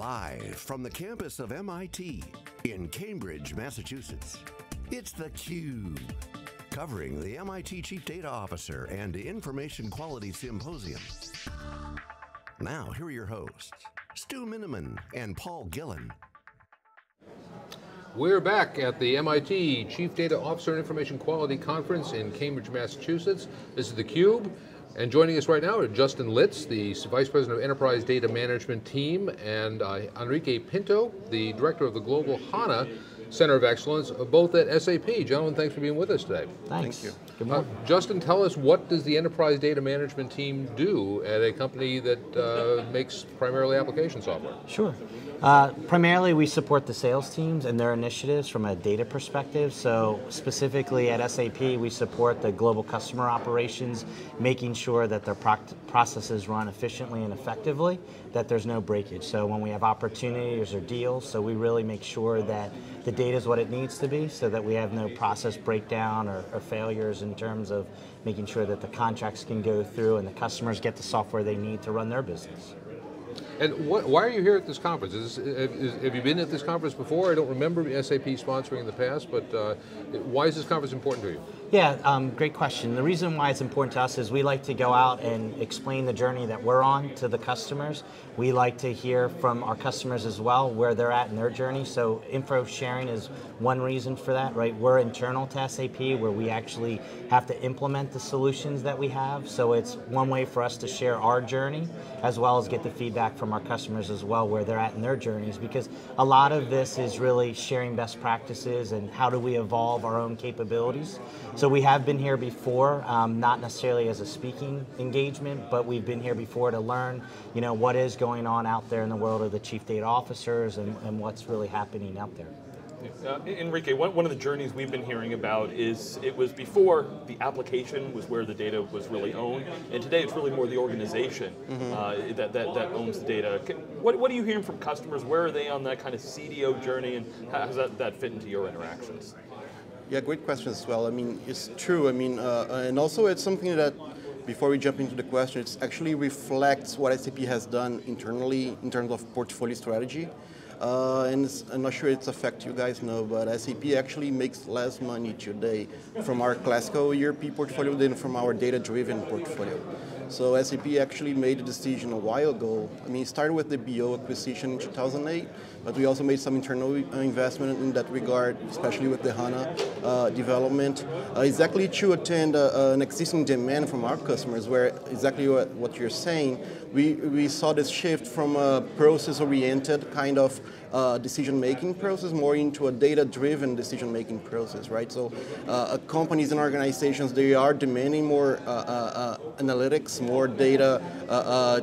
Live from the campus of MIT in Cambridge, Massachusetts, it's theCUBE, covering the MIT Chief Data Officer and Information Quality Symposium. Now, here are your hosts, Stu Miniman and Paul Gillen. We're back at the MIT Chief Data Officer and Information Quality Conference in Cambridge, Massachusetts. This is theCUBE, and joining us right now are Justin Litz, the Vice President of Enterprise Data Management Team, and Henrique Pinto, the Director of the Global HANA Center of Excellence, both at SAP. Gentlemen, thanks for being with us today. Thanks. Thank you. Good morning. Justin, tell us, what does the Enterprise Data Management Team do at a company that makes primarily application software? Sure. Primarily, we support the sales teams and their initiatives from a data perspective. So specifically at SAP, we support the global customer operations, making sure that their processes run efficiently and effectively, that there's no breakage. So when we have opportunities or deals, so we really make sure that the data is what it needs to be so that we have no process breakdown or failures in terms of making sure that the contracts can go through and the customers get the software they need to run their business. And why are you here at this conference? Have you been at this conference before? I don't remember SAP sponsoring in the past, but why is this conference important to you? Yeah, great question. The reason why it's important to us is we like to go out and explain the journey that we're on to the customers. We like to hear from our customers as well, where they're at in their journey. So info sharing is one reason for that, right? We're internal to SAP, where we actually have to implement the solutions that we have. So it's one way for us to share our journey, as well as get the feedback from our customers as well, where they're at in their journeys, because a lot of this is really sharing best practices and how do we evolve our own capabilities. So we have been here before, not necessarily as a speaking engagement, but we've been here before to learn, you know, what is going on out there in the world of the chief data officers and what's really happening out there. Henrique, one of the journeys we've been hearing about is, it was before the application was where the data was really owned, and today it's really more the organization that owns the data. What are you hearing from customers? Where are they on that kind of CDO journey, and how does that fit into your interactions? Yeah, great question as well. I mean, it's true. I mean, and also it's something that, before we jump into the question, it actually reflects what SAP has done internally in terms of portfolio strategy. And I'm not sure it's affect you guys know, but SAP actually makes less money today from our classical ERP portfolio than from our data-driven portfolio. So SAP actually made a decision a while ago. I mean, it started with the BO acquisition in 2008, but we also made some internal investment in that regard, especially with the HANA development, exactly to attend an existing demand from our customers, where exactly what you're saying, we saw this shift from a process-oriented kind of decision-making process more into a data-driven decision-making process, right? So companies and organizations, they are demanding more analytics, more data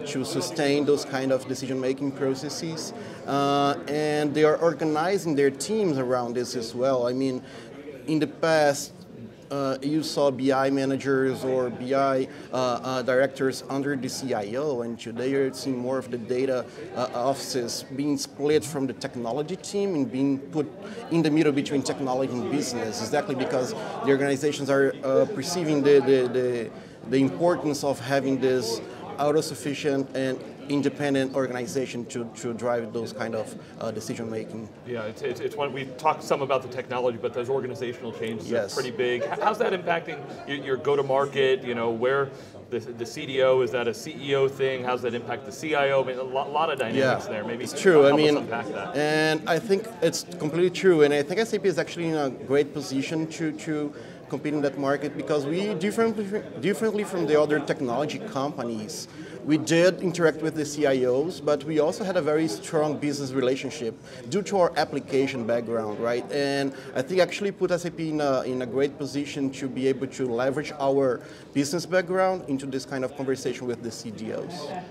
to sustain those kind of decision-making processes. And they are organizing their teams around this as well. I mean, in the past, you saw BI managers or BI directors under the CIO, and today you're seeing more of the data offices being split from the technology team and being put in the middle between technology and business, exactly because the organizations are perceiving the importance of having this auto-sufficient and independent organization to drive those kind of decision making. Yeah, it's one, we've talked some about the technology, but those organizational changes are pretty big. How's that impacting your go-to-market? You know, where the CDO, is that a CEO thing? How's that impact the CIO? I mean, a lot of dynamics there. Maybe it's true. I mean, unpack that. And I think it's completely true. And I think SAP is actually in a great position to compete in that market, because we differently from the other technology companies. We did interact with the CIOs, but we also had a very strong business relationship due to our application background, right? And I think actually put SAP in a great position to be able to leverage our business background into this kind of conversation with the CDOs. Yeah.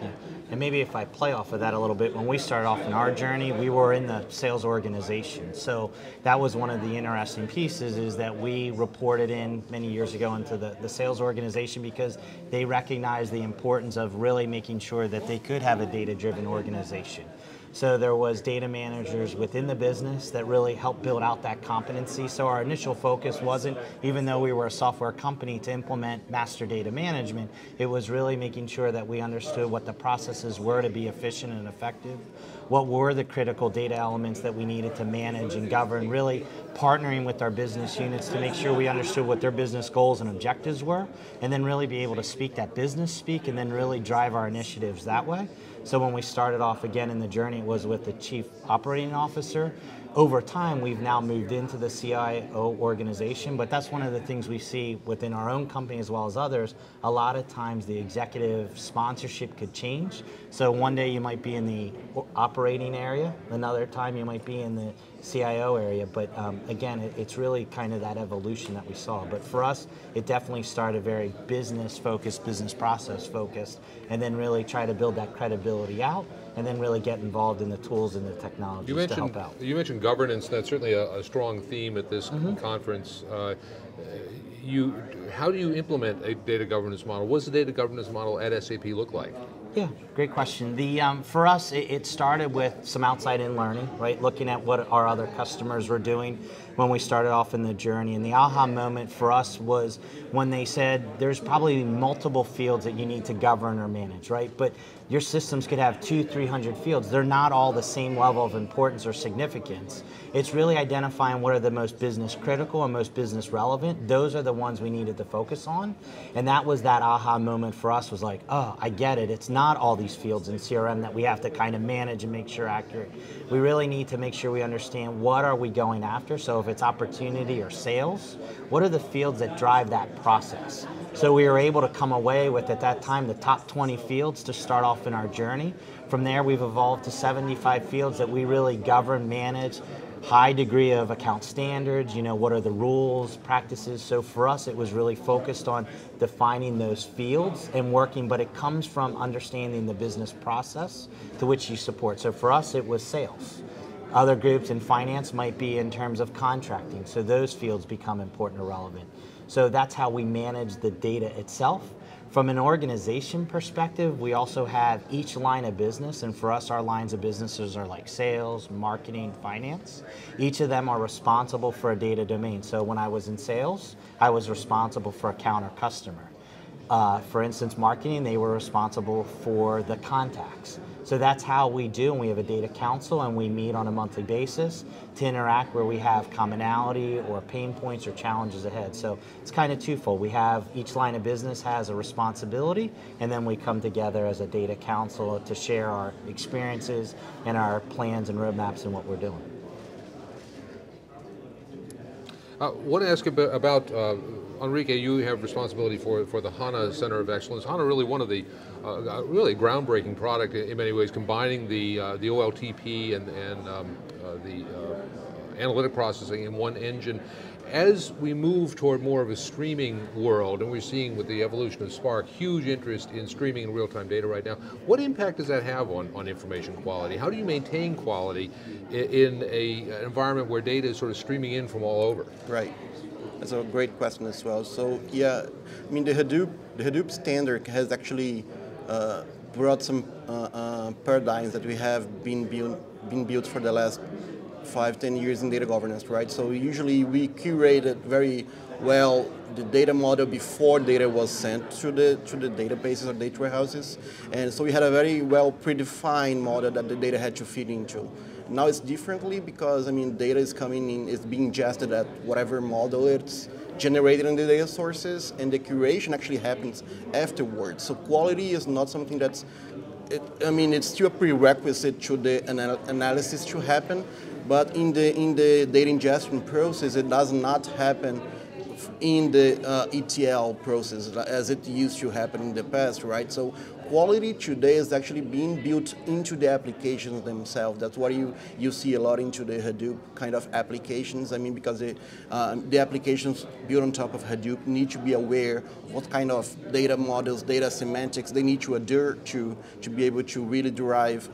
And maybe if I play off of that a little bit, when we started off in our journey, we were in the sales organization. So that was one of the interesting pieces, is that we reported in many years ago into the sales organization, because they recognized the importance of really making sure that they could have a data-driven organization. So there was data managers within the business that really helped build out that competency. So our initial focus wasn't, even though we were a software company, to implement master data management. It was really making sure that we understood what the processes were to be efficient and effective. what were the critical data elements that we needed to manage and govern, really partnering with our business units to make sure we understood what their business goals and objectives were, and then really be able to speak that business speak and then really drive our initiatives that way. So when we started off again in the journey, it was with the Chief Operating Officer. Over time, we've now moved into the CIO organization, but that's one of the things we see within our own company as well as others. A lot of times the executive sponsorship could change. So one day you might be in the operating area, another time you might be in the CIO area, but again, it's really kind of that evolution that we saw. But for us, it definitely started very business-focused, business process-focused, and then really try to build that credibility out, and then really get involved in the tools and the technologies to help out. You mentioned governance. That's certainly a strong theme at this conference. How do you implement a data governance model? What does the data governance model at SAP look like? Yeah, great question. For us, it started with some outside-in learning, right? Looking at what our other customers were doing when we started off in the journey. And the aha moment for us was when they said, there's probably multiple fields that you need to govern or manage, right? But your systems could have 200-300 fields. They're not all the same level of importance or significance. It's really identifying what are the most business critical and most business relevant. Those are the ones we needed to focus on. And that was that aha moment for us, was like, oh, I get it. It's not all these fields in CRM that we have to kind of manage and make sure accurate. We really need to make sure we understand what are we going after. So if it's opportunity or sales, what are the fields that drive that process? So we were able to come away with, at that time, the top 20 fields to start off in our journey. From there, we've evolved to 75 fields that we really govern, manage, high degree of account standards, you know, what are the rules, practices. So for us, it was really focused on defining those fields and working, but it comes from understanding the business process to which you support. So for us, it was sales. Other groups in finance might be in terms of contracting, so those fields become important or relevant. So that's how we manage the data itself. From an organization perspective, we also have each line of business, and for us, our lines of businesses are like sales, marketing, finance. Each of them are responsible for a data domain. So when I was in sales, I was responsible for account or customer. For instance, marketing, they were responsible for the contacts. So that's how we do, and we have a data council, and we meet on a monthly basis to interact where we have commonality or pain points or challenges ahead. So it's kind of twofold. We have each line of business has a responsibility, and then we come together as a data council to share our experiences and our plans and roadmaps and what we're doing. I want to ask about Henrique, you have responsibility for the HANA Center of Excellence. HANA really one of the really groundbreaking product in many ways, combining the OLTP and the analytic processing in one engine. As we move toward more of a streaming world, and we're seeing with the evolution of Spark, huge interest in streaming and real-time data right now, what impact does that have on information quality? How do you maintain quality in an environment where data is sort of streaming in from all over? Right. That's a great question as well. So yeah, I mean the Hadoop standard has actually brought some paradigms that we have been built for the last 5-10 years in data governance, right? So usually we curated very well the data model before data was sent to the databases or data warehouses, and so we had a very well predefined model that the data had to fit into. Now it's differently because, I mean, data is coming in, it's being ingested at whatever model it's generated in the data sources, and the curation actually happens afterwards. So quality is not something that's, it's still a prerequisite to the analysis to happen, but in the data ingestion process, it does not happen in the ETL process as it used to happen in the past, right? So quality today is actually being built into the applications themselves. That's what you see a lot into the Hadoop kind of applications. I mean, because the applications built on top of Hadoop need to be aware what kind of data models, data semantics they need to adhere to be able to really derive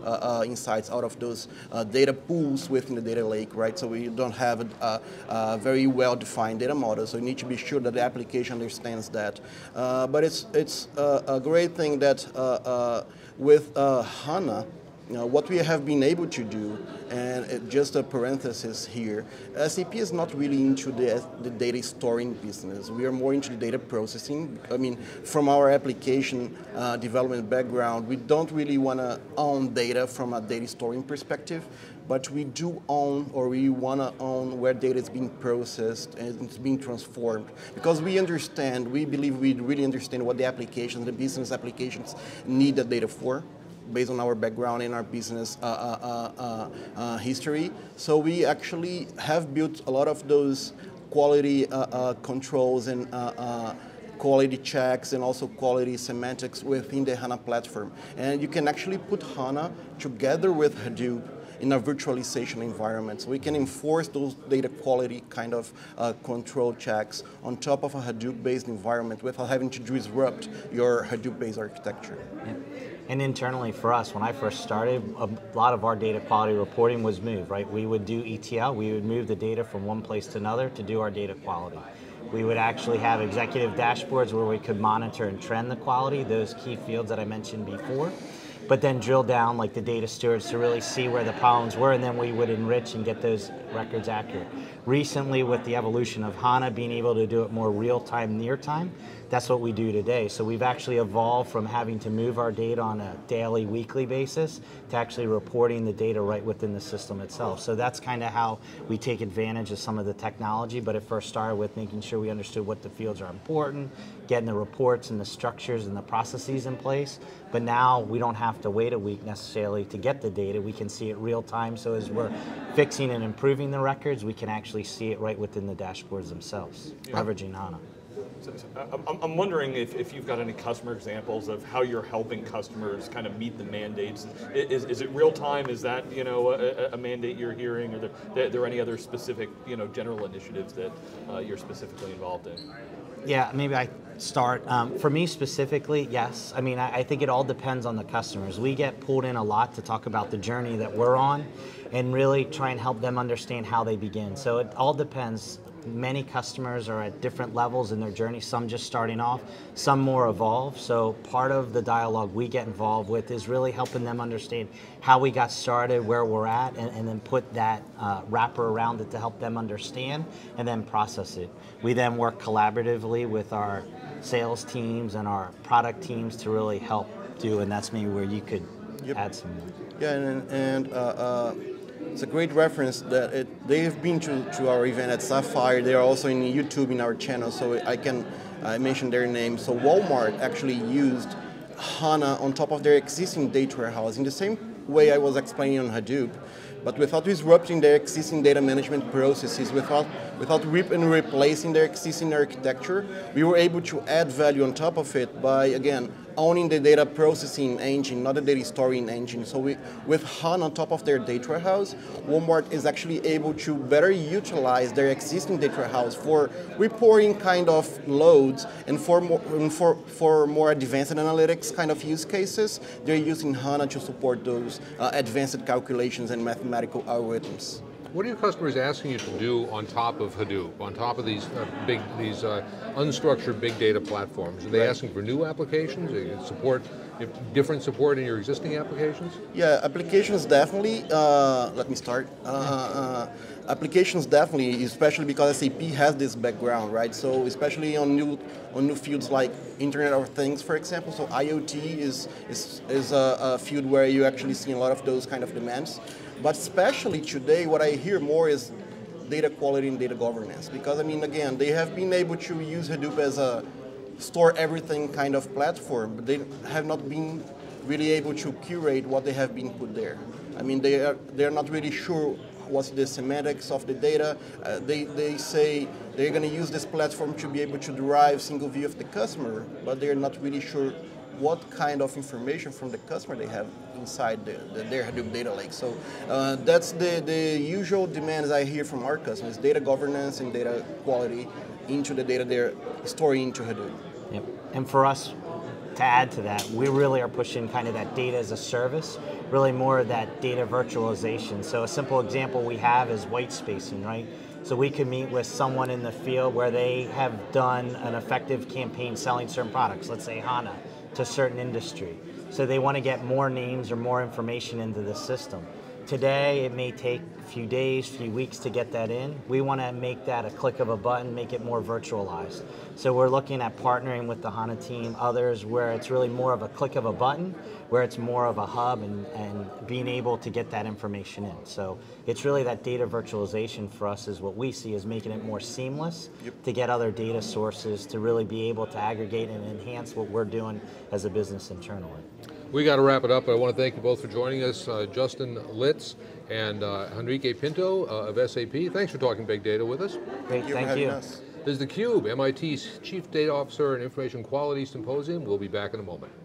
insights out of those data pools within the data lake, right? So we don't have a very well-defined data model, so you need to be sure that the application understands that. But it's a great thing that with HANA, Now, what we have been able to do, and just a parenthesis here, SAP is not really into the data storing business. We are more into the data processing. I mean, from our application development background, we don't really want to own data from a data storing perspective, but we do own, or we want to own, where data is being processed and it's being transformed. Because we understand, we believe we really understand what the applications, the business applications need the data for, based on our background and our business history. So we actually have built a lot of those quality controls and quality checks and also quality semantics within the HANA platform. And you can actually put HANA together with Hadoop in a virtualization environment. So we can enforce those data quality kind of control checks on top of a Hadoop-based environment without having to disrupt your Hadoop-based architecture. Yeah. And internally for us, when I first started, a lot of our data quality reporting was moved, right? We would do ETL, we would move the data from one place to another to do our data quality. We would actually have executive dashboards where we could monitor and trend the quality, those key fields that I mentioned before, but then drill down like the data stewards to really see where the problems were, and then we would enrich and get those records accurate. Recently, with the evolution of HANA, being able to do it more real-time, near-time, that's what we do today. So we've actually evolved from having to move our data on a daily, weekly basis to actually reporting the data right within the system itself. So that's kind of how we take advantage of some of the technology, but it first started with making sure we understood what the fields are important, getting the reports and the structures and the processes in place. But now we don't have to wait a week necessarily to get the data. We can see it real time, so as we're fixing and improving the records, we can actually see it right within the dashboards themselves, yeah, leveraging HANA. So I'm wondering if you've got any customer examples of how you're helping customers kind of meet the mandates. Is it real time? Is that, you know, a mandate you're hearing? Are there any other specific, you know, general initiatives that you're specifically involved in? Yeah, maybe I start. For me specifically, yes. I mean, I think it all depends on the customers. We get pulled in a lot to talk about the journey that we're on and really try and help them understand how they begin. So it all depends. Many customers are at different levels in their journey, some just starting off, some more evolved. So part of the dialogue we get involved with is really helping them understand how we got started, where we're at, and then put that wrapper around it to help them understand and then process it. We then work collaboratively with our sales teams and our product teams to really help do, and that's maybe where you could add some more. Yeah, and it's a great reference that they have been to our event at Sapphire. They are also in YouTube in our channel, so I mention their name. So Walmart actually used HANA on top of their existing data warehouse in the same way I was explaining on Hadoop, but without disrupting their existing data management processes, without replacing their existing architecture. We were able to add value on top of it by, again, owning the data processing engine, not the data storing engine. So with HANA on top of their data warehouse, Walmart is actually able to better utilize their existing data warehouse for reporting kind of loads, and for more advanced analytics kind of use cases, they're using HANA to support those advanced calculations and mathematical algorithms. What are your customers asking you to do on top of Hadoop, on top of these unstructured big data platforms? Are they asking for new applications, support, different support in your existing applications? Yeah, applications definitely. Let me start. Applications definitely, especially because SAP has this background, right? So especially on new fields like Internet of Things, for example. So IoT is a field where you actually see a lot of those kind of demands. But especially today, what I hear more is data quality and data governance. Because, I mean, again, they have been able to use Hadoop as a store everything kind of platform, but they have not been really able to curate what they have been put there. I mean, they're not really sure what's the semantics of the data. They say they're going to use this platform to be able to derive single view of the customer, but they're not really sure what kind of information from the customer they have inside their Hadoop data lake. So that's the usual demands I hear from our customers, data governance and data quality into the data they're storing into Hadoop. Yep. And for us, to add to that, we really are pushing kind of that data as a service, really more of that data virtualization. So a simple example we have is white spacing, right? So we can meet with someone in the field where they have done an effective campaign selling certain products, let's say HANA, to a certain industry. So they want to get more names or more information into the system. Today, it may take a few days, few weeks to get that in. We want to make that a click of a button, make it more virtualized. So we're looking at partnering with the HANA team, others, where it's really more of a click of a button, where it's more of a hub and being able to get that information in. So it's really that data virtualization for us is what we see as making it more seamless to get other data sources to really be able to aggregate and enhance what we're doing as a business internally. We got to wrap it up, but I want to thank you both for joining us, Justin Litz and Henrique Pinto of SAP. Thanks for talking big data with us. Great, thank you. This is theCUBE, MIT's Chief Data Officer and Information Quality Symposium. We'll be back in a moment.